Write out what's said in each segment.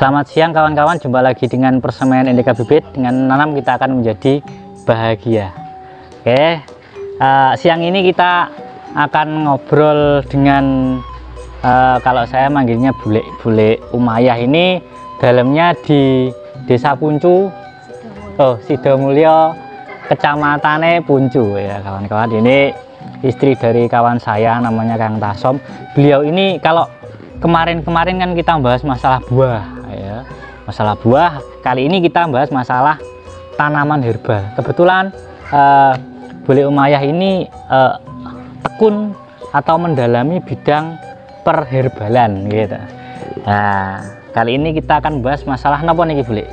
Selamat siang kawan-kawan, jumpa lagi dengan persemaian NDK Bibit. Dengan nanam kita akan menjadi bahagia. Oke, siang ini kita akan ngobrol dengan kalau saya manggilnya Bule Umayah. Ini dalamnya di Desa Puncu, Sidomulyo, Kecamatannya Puncu ya kawan-kawan. Ini istri dari kawan saya, namanya Kang Tasom. Beliau ini kalau kemarin kan kita bahas masalah buah ya. Masalah buah, kali ini kita bahas masalah tanaman herbal. Kebetulan Bule Umayah ini tekun atau mendalami bidang perherbalan gitu. Nah, kali ini kita akan bahas masalah apa nih Bule?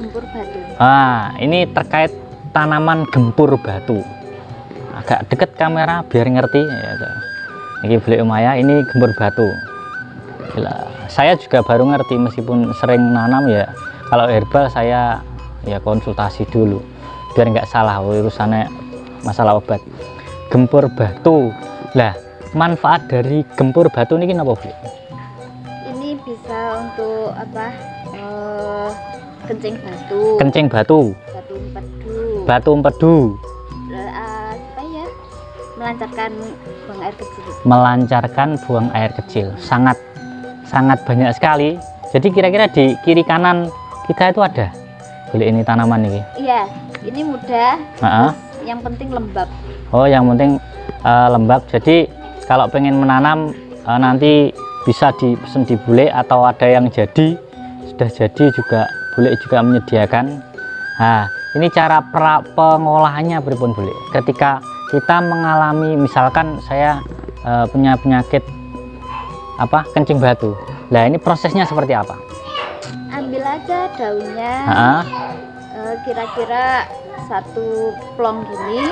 Gempur batu. Ah, ini terkait tanaman gempur batu. Agak deket kamera biar ngerti ya. Ini Bule Umayah, ini gempur batu. Gila. Saya juga baru ngerti, meskipun sering nanam ya. Kalau herbal saya ya konsultasi dulu biar nggak salah urusannya masalah obat. Gempur batu. Lah, manfaat dari gempur batu ini apa, Bu? Ini bisa untuk apa? Kencing batu. Kencing batu. Batu empedu. Batu empedu. Melancarkan buang air kecil. Melancarkan buang air kecil, sangat banyak sekali. Jadi kira-kira di kiri kanan kita itu ada boleh ini tanaman ini. Iya, ini mudah. Terus yang penting lembab. Oh, yang penting lembab. Jadi kalau pengen menanam nanti bisa dipesen di Bule, atau ada yang jadi sudah jadi juga Bule juga menyediakan. Nah, ini cara pengolahannya berpun Bule. Ketika kita mengalami, misalkan saya punya penyakit apa, kencing batu. Nah, ini prosesnya seperti apa? Ambil aja daunnya, kira-kira satu plong gini,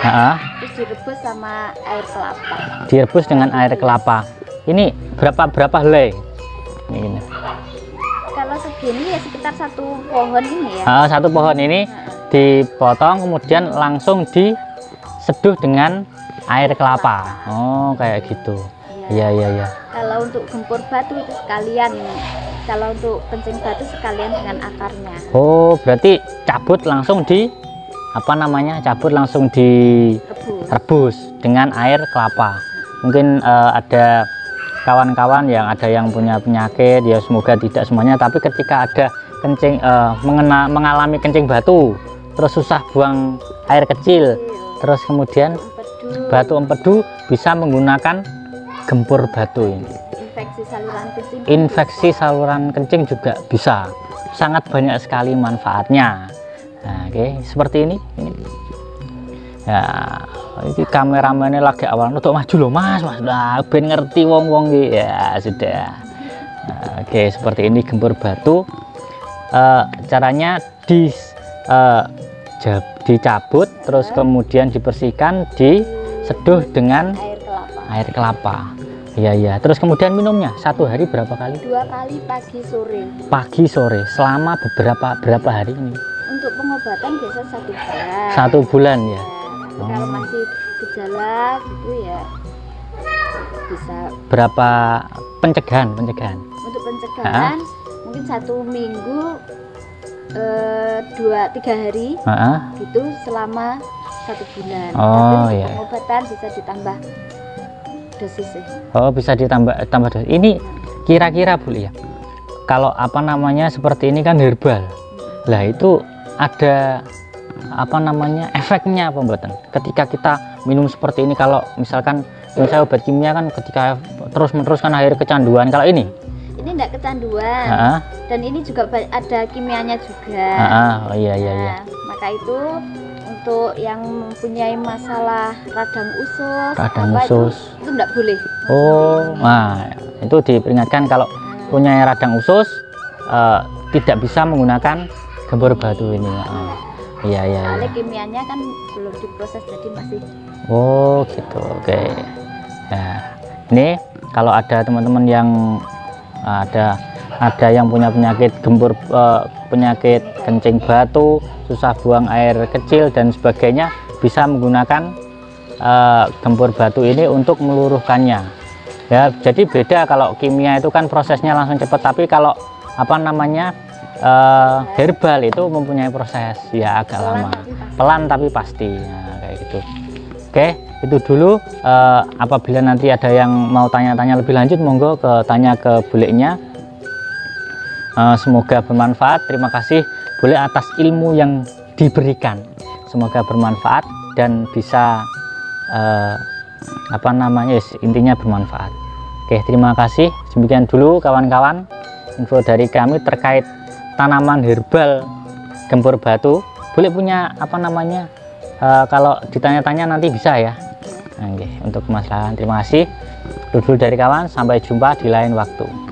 terus direbus sama air kelapa. Direbus dengan air kelapa. Ini berapa helai? Ini. Kalau segini ya sekitar satu pohon ini ya. Satu pohon ini dipotong, kemudian langsung di seduh dengan air kelapa. Oh, kayak gitu. Iya. Kalau untuk gempur batu itu sekalian. Kalau untuk kencing batu sekalian dengan akarnya. Oh, berarti cabut langsung di cabut langsung di rebus dengan air kelapa. Mungkin ada kawan-kawan yang ada yang punya penyakit ya, semoga tidak semuanya, tapi ketika ada kencing mengalami kencing batu, terus susah buang air kecil. Terus kemudian batu empedu bisa menggunakan gempur batu ini. Infeksi saluran kencing. Infeksi saluran kencing juga bisa. Sangat banyak sekali manfaatnya. Nah, oke, seperti ini. Ya, ini kameramennya lagi awal untuk maju loh mas. Nah, ben ngerti wong ya sudah. Nah, oke, seperti ini gempur batu. Caranya dicabut, terus kemudian dibersihkan, diseduh dengan air kelapa. Iya. Terus kemudian minumnya satu hari berapa kali? 2 kali, pagi sore. Pagi sore, selama berapa hari ini? Untuk pengobatan biasa 1 bulan. 1 bulan ya. Kalau masih gejala gitu ya bisa. Berapa pencegahan? Untuk pencegahan mungkin 1 minggu. 2-3 hari gitu, selama 1 bulan. Oh iya. Pengobatan bisa ditambah dosisnya. Oh, bisa ditambah dosis. Ini kira-kira Bu ya, kalau seperti ini kan herbal. Lah, itu ada efeknya pembuatan. Ketika kita minum seperti ini, kalau misalkan saya obat kimia kan ketika terus-menerus kan akhir kecanduan. Kalau ini enggak kecanduan. Dan ini juga ada kimianya juga. Oh iya. Maka itu untuk yang mempunyai masalah radang usus itu enggak boleh. Itu diperingatkan kalau punya radang usus tidak bisa menggunakan gempur batu ini. Iya. Soalnya kimianya kan belum diproses, jadi masih. Oh, gitu. Oke. Nah, ini kalau ada teman-teman yang ada yang punya penyakit gempur, penyakit kencing batu, susah buang air kecil dan sebagainya, bisa menggunakan gempur batu ini untuk meluruhkannya ya. Jadi beda, kalau kimia itu kan prosesnya langsung cepat, tapi kalau apa namanya herbal itu mempunyai proses ya agak lama, pelan tapi pasti ya, kayak gitu. Oke, itu dulu. Apabila nanti ada yang mau tanya-tanya lebih lanjut, monggo ke tanya ke bulenya. Semoga bermanfaat. Terima kasih Bule atas ilmu yang diberikan, semoga bermanfaat dan bisa apa namanya, intinya bermanfaat. Oke, terima kasih. Demikian dulu kawan-kawan info dari kami terkait tanaman herbal gempur batu. Boleh punya apa namanya, kalau ditanya-tanya nanti bisa ya. Oke, untuk kemaslahan. Terima kasih dulu dari kawan, sampai jumpa di lain waktu.